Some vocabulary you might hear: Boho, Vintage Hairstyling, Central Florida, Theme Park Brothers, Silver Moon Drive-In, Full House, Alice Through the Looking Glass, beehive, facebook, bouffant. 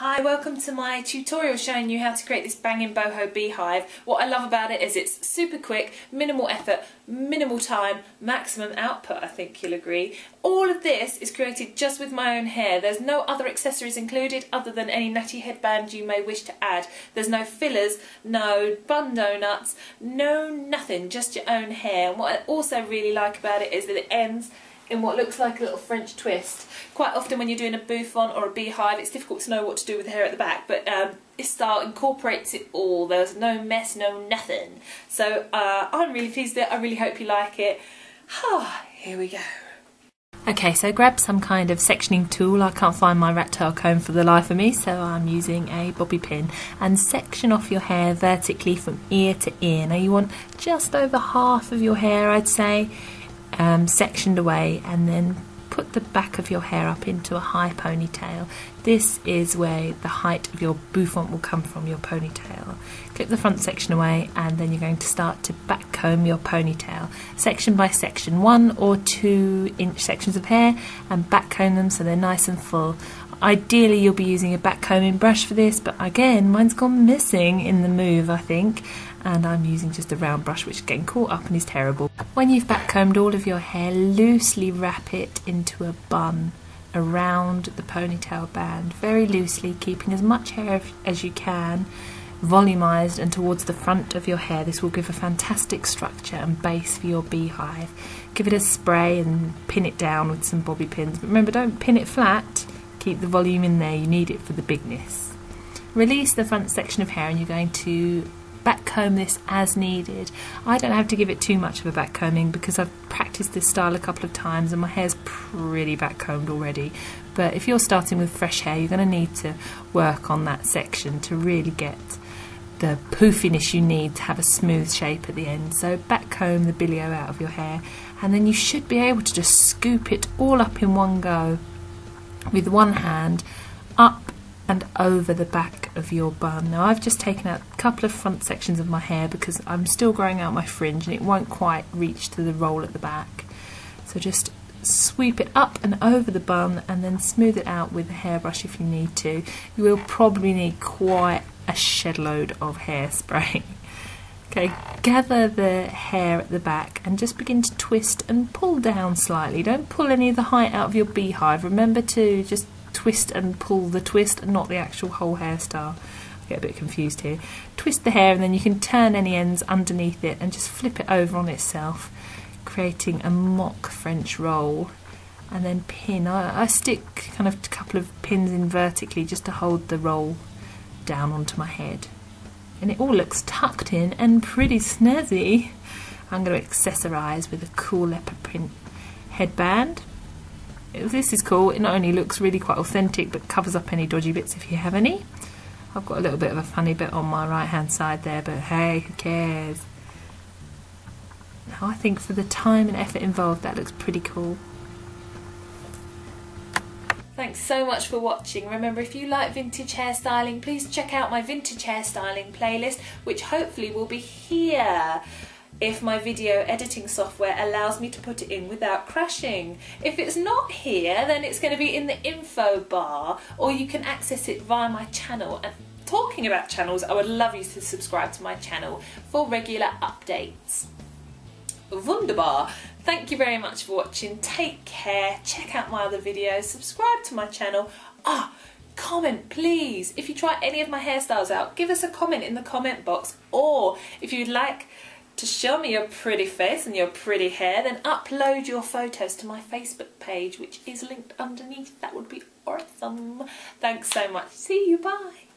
Hi, welcome to my tutorial showing you how to create this banging boho beehive. What I love about it is it's super quick, minimal effort, minimal time, maximum output, I think you'll agree. All of this is created just with my own hair. There's no other accessories included other than any natty headband you may wish to add. There's no fillers, no bun donuts, no nothing, just your own hair. And what I also really like about it is that it ends in what looks like a little French twist. Quite often when you're doing a bouffant or a beehive, it's difficult to know what to do with the hair at the back, but this style incorporates it all. There's no mess, no nothing. So I'm really pleased with it. I really hope you like it. Here we go. Okay, so grab some kind of sectioning tool. I can't find my rat tail comb for the life of me, so I'm using a bobby pin, and section off your hair vertically from ear to ear. Now you want just over half of your hair, I'd say, sectioned away, and then put the back of your hair up into a high ponytail. This is where the height of your bouffant will come from, your ponytail. Clip the front section away, and then you're going to start to back comb your ponytail, section by section, 1 or 2 inch sections of hair, and back comb them so they're nice and full. Ideally you'll be using a back combing brush for this, but again mine's gone missing in the move, I think, and I'm using just a round brush, which again caught up and is terrible. When you've back combed all of your hair, loosely wrap it into a bun around the ponytail band, very loosely, keeping as much hair as you can volumized and towards the front of your hair. This will give a fantastic structure and base for your beehive. Give it a spray and pin it down with some bobby pins, but remember, don't pin it flat. Keep the volume in there, you need it for the bigness. Release the front section of hair, and you're going to back comb this as needed. I don't have to give it too much of a back combing because I've practiced this style a couple of times and my hair's pretty back combed already, but if you're starting with fresh hair, you're going to need to work on that section to really get the poofiness you need to have a smooth shape at the end. So back comb the bilio out of your hair, and then you should be able to just scoop it all up in one go with one hand, up and over the back of your bun. Now I've just taken out a couple of front sections of my hair because I'm still growing out my fringe and it won't quite reach to the roll at the back. So just sweep it up and over the bun and then smooth it out with a hairbrush if you need to. You will probably need quite a shed load of hairspray. Okay, gather the hair at the back and just begin to twist and pull down slightly. Don't pull any of the height out of your beehive. Remember to just twist and pull the twist, and not the actual whole hairstyle. I get a bit confused here. Twist the hair, and then you can turn any ends underneath it and just flip it over on itself, creating a mock French roll, and then pin. I stick kind of a couple of pins in vertically just to hold the roll down onto my head, and it all looks tucked in and pretty snazzy. I'm going to accessorise with a cool leopard print headband. This is cool, it not only looks really quite authentic but covers up any dodgy bits if you have any. I've got a little bit of a funny bit on my right hand side there, but hey, who cares? Now I think for the time and effort involved that looks pretty cool. Thanks so much for watching. Remember, if you like vintage hairstyling, please check out my vintage hairstyling playlist, which hopefully will be here if my video editing software allows me to put it in without crashing. If it's not here, then it's going to be in the info bar, or you can access it via my channel. And talking about channels, I would love you to subscribe to my channel for regular updates. Wunderbar! Thank you very much for watching. Take care, check out my other videos, subscribe to my channel. Comment please. If you try any of my hairstyles out, give us a comment in the comment box, or if you'd like to show me your pretty face and your pretty hair, then upload your photos to my Facebook page, which is linked underneath. That would be awesome. Thanks so much. See you. Bye.